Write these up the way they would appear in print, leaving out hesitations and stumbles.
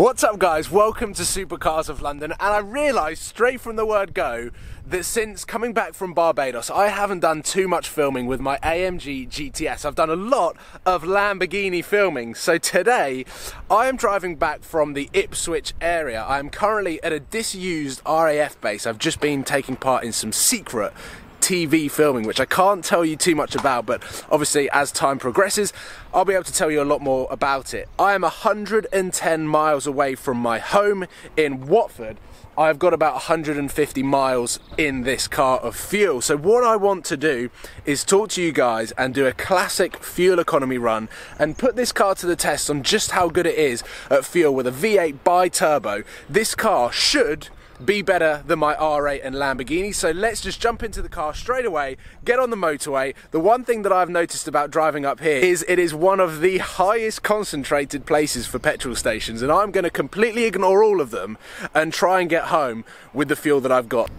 What's up guys, welcome to Supercars of London, and I realised straight from the word go that since coming back from Barbados I haven't done too much filming with my AMG GTS. I've done a lot of Lamborghini filming, so today I am driving back from the Ipswich area. I am currently at a disused RAF base. I've just been taking part in some secret TV filming, which I can't tell you too much about, but obviously as time progresses I'll be able to tell you a lot more about it. I am 110 miles away from my home in Watford. I've got about 150 miles in this car of fuel. So what I want to do is talk to you guys and do a classic fuel economy run and put this car to the test on just how good it is at fuel with a V8 bi-turbo. This car should be better than my R8 and Lamborghini, so let's just jump into the car straight away, get on the motorway. The one thing that I've noticed about driving up here is it is one of the highest concentrated places for petrol stations, and I'm going to completely ignore all of them and try and get home with the fuel that I've got.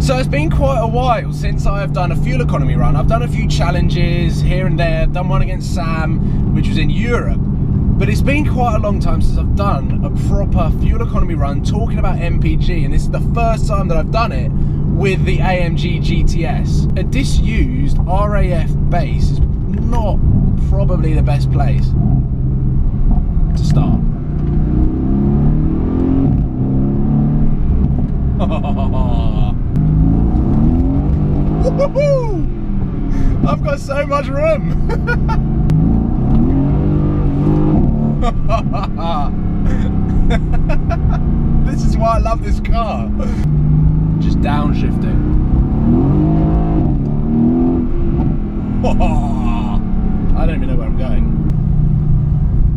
So it's been quite a while since I've done a fuel economy run. I've done a few challenges here and there. I've done one against Sam, which was in Europe. But it's been quite a long time since I've done a proper fuel economy run talking about MPG, and this is the first time that I've done it with the AMG GTS. A disused RAF base is not probably the best place to start. Woohoo! I've got so much room! This is why I love this car. Just downshifting. I don't even know where I'm going.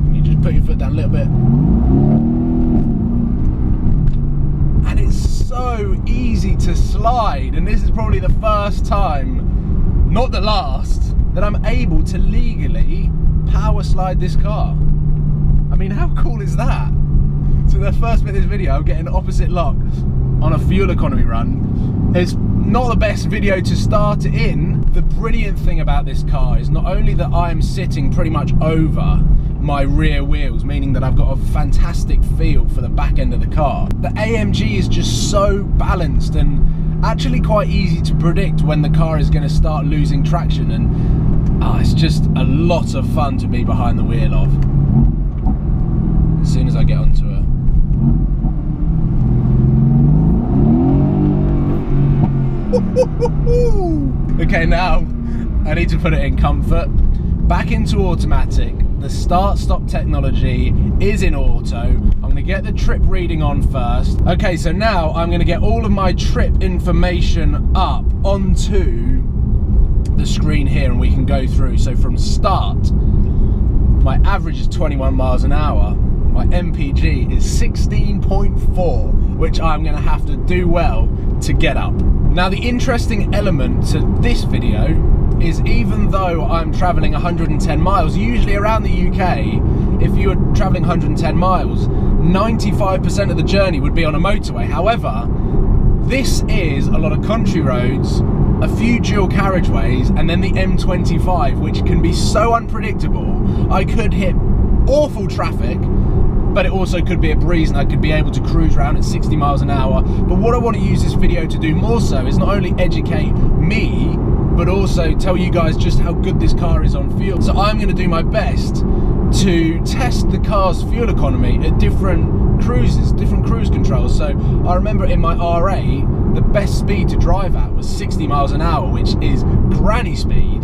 Can you just put your foot down a little bit? And it's so easy to slide, and this is probably the first time, not the last, that I'm able to legally power slide this car. I mean, how cool is that? So the first bit of this video, I'm getting opposite lock on a fuel economy run. It's not the best video to start it in. The brilliant thing about this car is not only that I'm sitting pretty much over my rear wheels, meaning that I've got a fantastic feel for the back end of the car. The AMG is just so balanced and actually quite easy to predict when the car is going to start losing traction, and it's just a lot of fun to be behind the wheel of. As soon as I get onto it. Okay, now I need to put it in comfort. Back into automatic. The start-stop technology is in auto. I'm gonna get the trip reading on first. Okay, so now I'm gonna get all of my trip information up onto the screen here, and we can go through. So from start, my average is 21 miles an hour. My MPG is 16.4, which I'm gonna have to do well to get up. Now, the interesting element to this video is even though I'm traveling 110 miles, usually around the UK, if you were traveling 110 miles, 95% of the journey would be on a motorway. However, this is a lot of country roads, a few dual carriageways, and then the M25, which can be so unpredictable. I could hit awful traffic, but it also could be a breeze and I could be able to cruise around at 60 miles an hour. But what I want to use this video to do more so is not only educate me, but also tell you guys just how good this car is on fuel. So I'm going to do my best to test the car's fuel economy at different cruises, different cruise controls. So I remember in my R8, the best speed to drive at was 60 miles an hour, which is granny speed.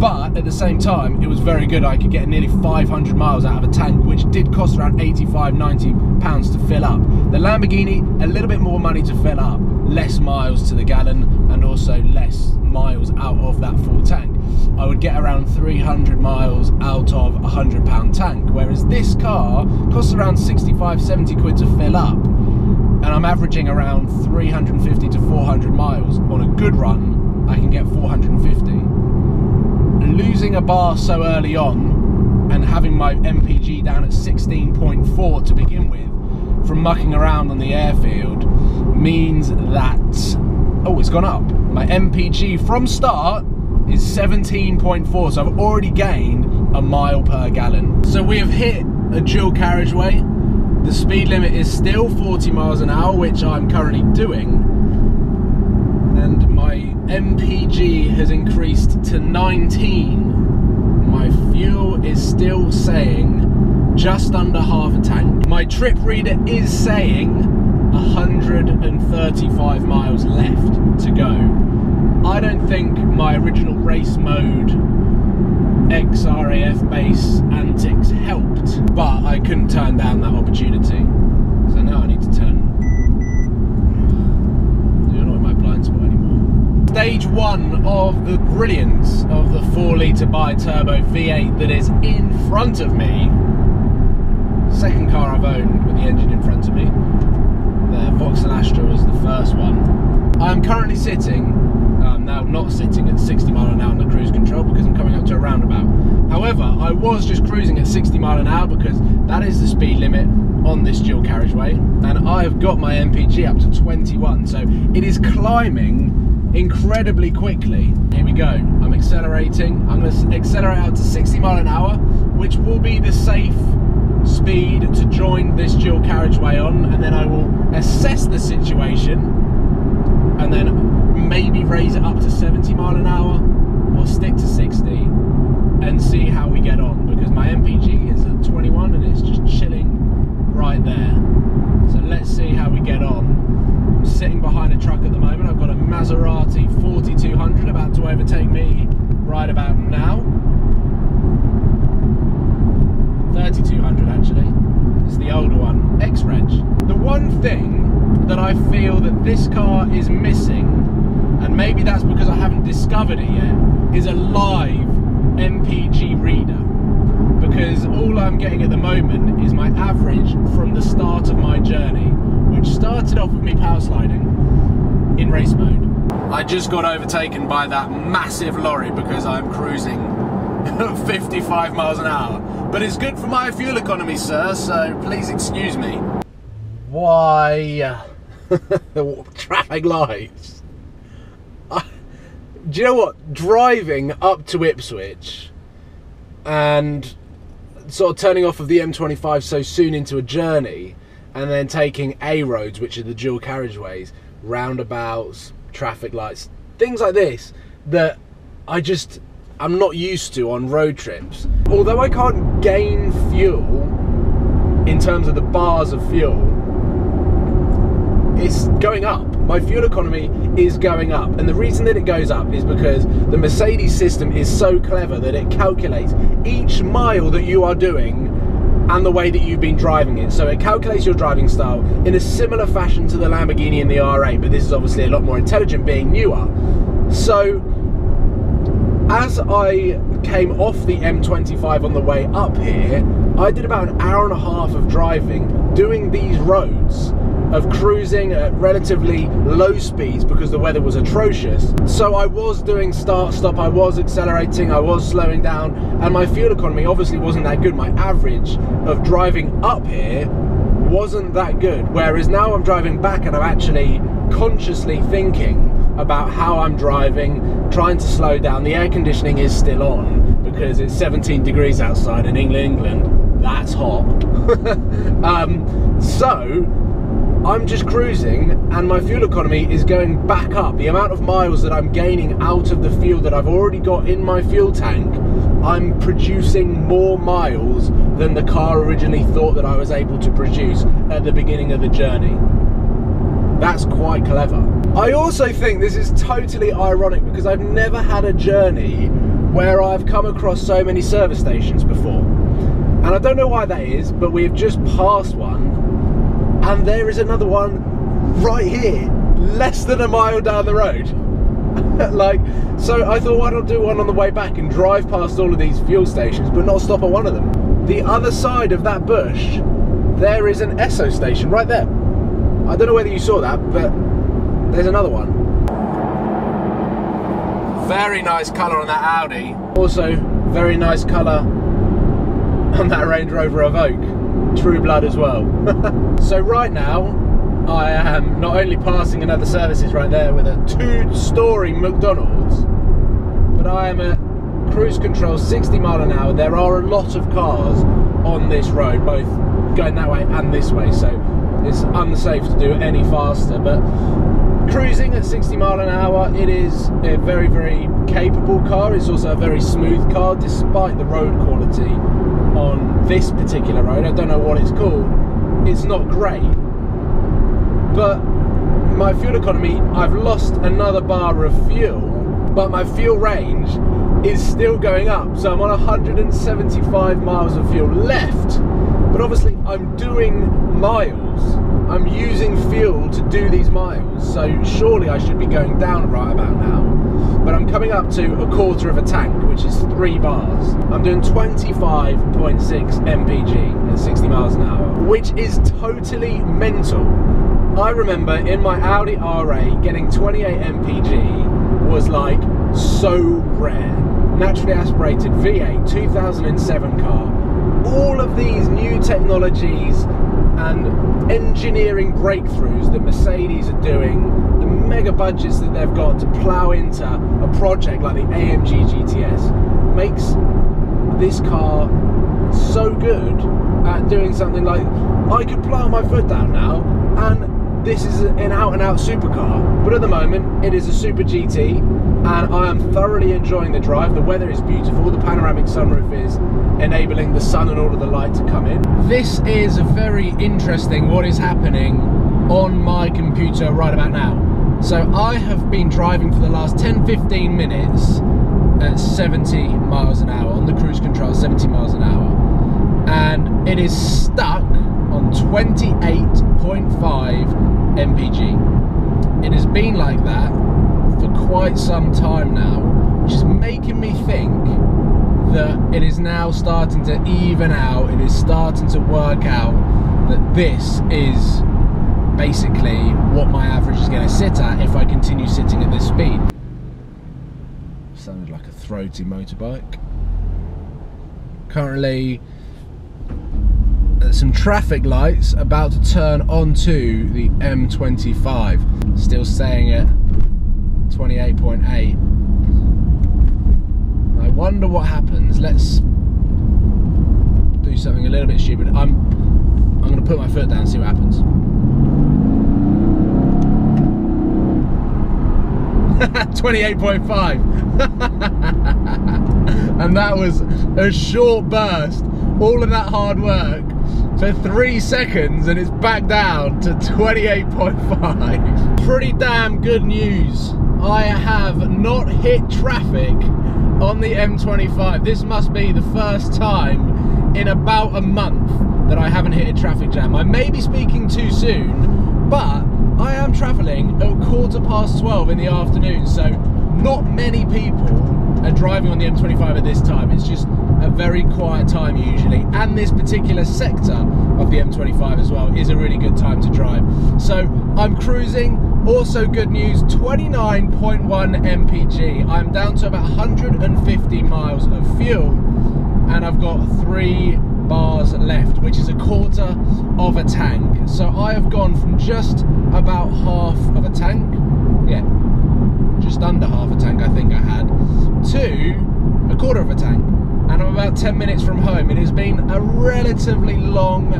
But at the same time, it was very good. I could get nearly 500 miles out of a tank, which did cost around 85, 90 pounds to fill up. The Lamborghini, a little bit more money to fill up, less miles to the gallon, and also less miles out of that full tank. I would get around 300 miles out of a 100 pound tank, whereas this car costs around 65, 70 quid to fill up, and I'm averaging around 350 to 400 miles. On a good run, I can get 450. Losing a bar so early on and having my MPG down at 16.4 to begin with from mucking around on the airfield means that Oh, it's gone up. My MPG from start is 17.4, so I've already gained a mile per gallon. So we have hit a dual carriageway. The speed limit is still 40 miles an hour, which I'm currently doing. And my MPG has increased to 19. My fuel is still saying just under half a tank. My trip reader is saying 135 miles left to go. I don't think my original race mode ex-RAF base antics helped, but I couldn't turn down that opportunity. So now I need to turn. You're not in my blind spot anymore. Stage one of the brilliance of the 4-litre bi-turbo V8 that is in front of me. Second car I've owned with the engine in front of me. The Vauxhall Astra was the first one. I'm currently sitting, now not sitting at 60 mile an hour on the cruise control because I'm coming up to a roundabout. However, I was just cruising at 60 mile an hour because that is the speed limit on this dual carriageway, and I have got my MPG up to 21, so it is climbing incredibly quickly. Here we go, I'm accelerating. I'm going to accelerate out to 60 mile an hour, which will be the safe speed to join this dual carriageway on, and then I will assess the situation and then maybe raise it up to 70 mile an hour or stick to 60 and see how we get on, because my MPG is at 21 and it's just chilling right there. So let's see how we get on. I'm sitting behind a truck at the moment. I've got a Maserati 4200 about to overtake me right about now. 3200 actually, it's the older one, X-Reg. The one thing that I feel that this car is missing, and maybe that's because I haven't discovered it yet, is a live MPG reader. Because all I'm getting at the moment is my average from the start of my journey, which started off with me power sliding in race mode. I just got overtaken by that massive lorry because I'm cruising 55 miles an hour. But it's good for my fuel economy, sir, so please excuse me. Why? Traffic lights. Do you know what? Driving up to Ipswich and sort of turning off of the M25 so soon into a journey, and then taking A roads, which are the dual carriageways, roundabouts, traffic lights, things like this that I'm not used to on road trips. Although I can't gain fuel in terms of the bars of fuel, it's going up. My fuel economy is going up, and the reason that it goes up is because the Mercedes system is so clever that it calculates each mile that you are doing and the way that you've been driving it. So it calculates your driving style in a similar fashion to the Lamborghini and the R8, but this is obviously a lot more intelligent being newer. So as I came off the M25 on the way up here, I did about an hour and a half of driving doing these roads, of cruising at relatively low speeds because the weather was atrocious. So I was doing start stop, I was accelerating, I was slowing down, and my fuel economy obviously wasn't that good. My average of driving up here wasn't that good, whereas now I'm driving back and I'm actually consciously thinking about how I'm driving, trying to slow down. The air conditioning is still on because it's 17 degrees outside in England. That's hot. So I'm just cruising and my fuel economy is going back up. The amount of miles that I'm gaining out of the fuel that I've already got in my fuel tank, I'm producing more miles than the car originally thought that I was able to produce at the beginning of the journey. That's quite clever. I also think this is totally ironic because I've never had a journey where I've come across so many service stations before. And I don't know why that is, but we've just passed one, and there is another one right here, less than a mile down the road. Like, so I thought, why not do one on the way back and drive past all of these fuel stations, but not stop at one of them. The other side of that bush, there is an Esso station right there. I don't know whether you saw that, but there's another one. Very nice colour on that Audi. Also, very nice colour on that Range Rover Evoque. True Blood as well. So right now, I am not only passing another services right there with a two-storey McDonald's, but I am at cruise control 60 miles an hour. There are a lot of cars on this road, both going that way and this way, so it's unsafe to do it any faster, but cruising at 60 miles an hour, it is a very, very capable car. It's also a very smooth car, despite the road quality on this particular road. I don't know what it's called. It's not great, but my fuel economy, I've lost another bar of fuel, but my fuel range is still going up, so I'm on 175 miles of fuel left. But obviously I'm doing miles, I'm using fuel to do these miles, so surely I should be going down right about now. But I'm coming up to a quarter of a tank, which is 3 bars. I'm doing 25.6 mpg at 60 miles an hour, which is totally mental. I remember in my Audi R8, getting 28 mpg was like so rare. Naturally aspirated V8, 2007 car. All of these new technologies and engineering breakthroughs that Mercedes are doing, the mega budgets that they've got to plough into a project like the AMG GTS, makes this car so good at doing something like, I could plough my foot down now, and this is an out and out supercar. But at the moment, it is a Super GT, and I am thoroughly enjoying the drive. The weather is beautiful, the panoramic sunroof is enabling the sun and all of the light to come in. This is very interesting what is happening on my computer right about now. So I have been driving for the last 10-15 minutes at 70 miles an hour on the cruise control, 70 miles an hour, and it is stuck on 28.5 mpg. It has been like that for quite some time now, which is making me think that it is now starting to even out. It is starting to work out that this is basically what my average is going to sit at if I continue sitting at this speed. Sounded like a throaty motorbike. Currently at some traffic lights, about to turn onto the M25, still staying at 28.8. I wonder what happens. Let's do something a little bit stupid. I'm going to put my foot down and see what happens. Haha, 28.5. And that was a short burst. All of that hard work for 3 seconds, and it's back down to 28.5. Pretty damn good news. I have not hit traffic on the M25. This must be the first time in about a month that I haven't hit a traffic jam. I may be speaking too soon, but I am travelling at 12:15 in the afternoon, so not many people are driving on the M25 at this time. It's just a very quiet time usually, and this particular sector of the M25 as well is a really good time to drive. So I'm cruising. Also good news, 29.1 mpg. I'm down to about 150 miles of fuel, and I've got 3 bars left, which is a quarter of a tank. So I have gone from just about half of a tank, yeah, just under half a tank I think I had, to a quarter of a tank, and I'm about 10 minutes from home. It has been a relatively long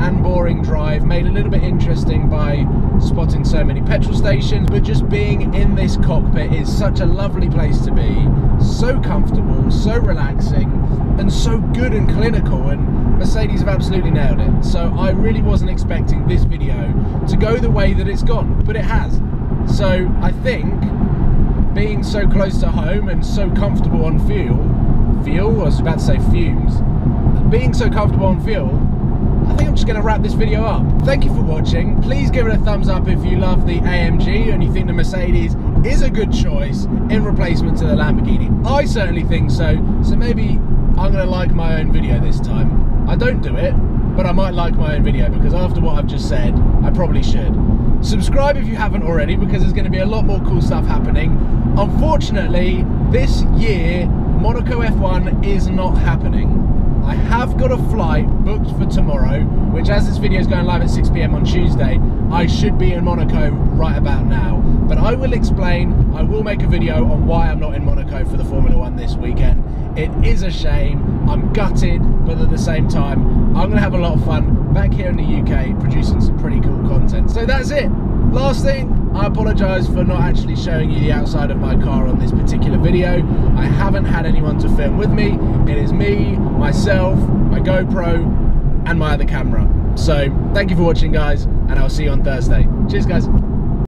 and boring drive, made a little bit interesting by spotting so many petrol stations, but just being in this cockpit is such a lovely place to be. So comfortable, so relaxing, and so good and clinical, and Mercedes have absolutely nailed it. So I really wasn't expecting this video to go the way that it's gone, but it has. So I think being so close to home and so comfortable on fuel, I was about to say fumes, being so comfortable on fuel, I think I'm just going to wrap this video up. Thank you for watching. Please give it a thumbs up if you love the AMG and you think the Mercedes is a good choice in replacement to the Lamborghini. I certainly think so, so maybe I'm going to like my own video this time. I don't do it, but I might like my own video, because after what I've just said, I probably should. Subscribe if you haven't already, because there's going to be a lot more cool stuff happening. Unfortunately, this year, Monaco F1 is not happening. I have got a flight booked for tomorrow, which, as this video is going live at 6 PM on Tuesday, I should be in Monaco right about now. But I will explain, I will make a video on why I'm not in Monaco for the Formula One this weekend. It is a shame, I'm gutted, but at the same time, I'm gonna have a lot of fun back here in the UK producing some pretty cool content. So that's it. Last thing, I apologise for not actually showing you the outside of my car on this particular video. I haven't had anyone to film with me. It is me, myself, my GoPro, and my other camera. So thank you for watching, guys, and I'll see you on Thursday. Cheers, guys.